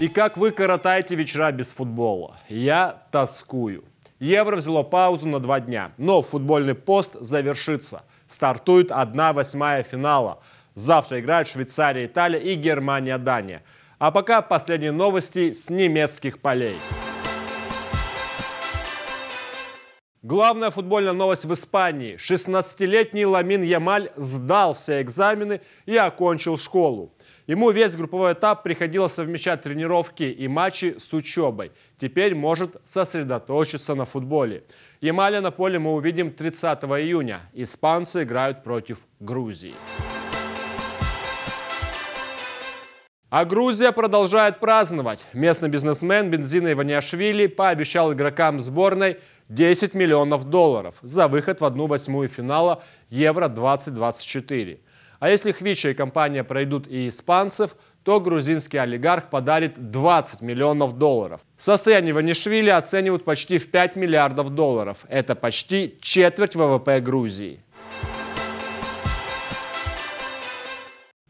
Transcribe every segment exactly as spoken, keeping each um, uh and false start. И как вы коротаете вечера без футбола? Я тоскую. Евро взяло паузу на два дня, но футбольный пост завершится. Стартует одна восьмая финала. Завтра играют Швейцария, Италия и Германия, Дания. А пока последние новости с немецких полей. Главная футбольная новость в Испании. шестнадцатилетний Ламин Ямаль сдал все экзамены и окончил школу. Ему весь групповой этап приходилось совмещать тренировки и матчи с учебой. Теперь может сосредоточиться на футболе. Ямаля на поле мы увидим тридцатого июня. Испанцы играют против Грузии. А Грузия продолжает праздновать. Местный бизнесмен Бидзина Иванишвили пообещал игрокам сборной десять миллионов долларов за выход в одну восьмую финала Евро две тысячи двадцать четыре. А если Хвича и компания пройдут и испанцев, то грузинский олигарх подарит двадцать миллионов долларов. Состояние Ванешвили оценивают почти в пять миллиардов долларов. Это почти четверть ВВП Грузии.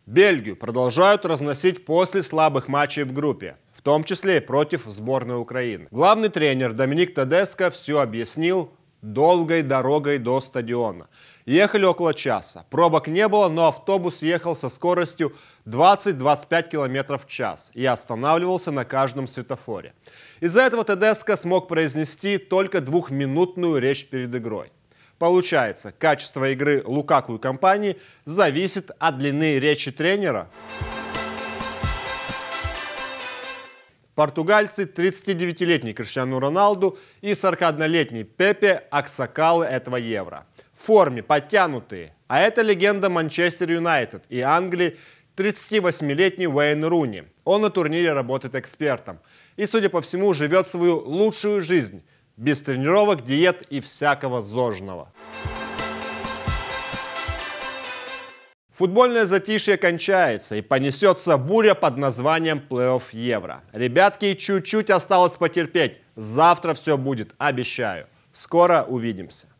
Бельгию продолжают разносить после слабых матчей в группе, в том числе и против сборной Украины. Главный тренер Доминик Тедеско все объяснил долгой дорогой до стадиона. Ехали около часа. Пробок не было, но автобус ехал со скоростью двадцать — двадцать пять километров в час и останавливался на каждом светофоре. Из-за этого Тедеско смог произнести только двухминутную речь перед игрой. Получается, качество игры Лукаку и компании зависит от длины речи тренера. Португальцы, тридцатидевятилетний Криштиану Роналду и сорокаоднолетний Пепе – аксакалы этого Евро. В форме, подтянутые. А это легенда Манчестер Юнайтед и Англии тридцативосьмилетний Уэйн Руни. Он на турнире работает экспертом. И, судя по всему, живет свою лучшую жизнь. Без тренировок, диет и всякого зожного. Футбольное затишье кончается, и понесется буря под названием плей-офф Евро. Ребятки, чуть-чуть осталось потерпеть. Завтра все будет, обещаю. Скоро увидимся.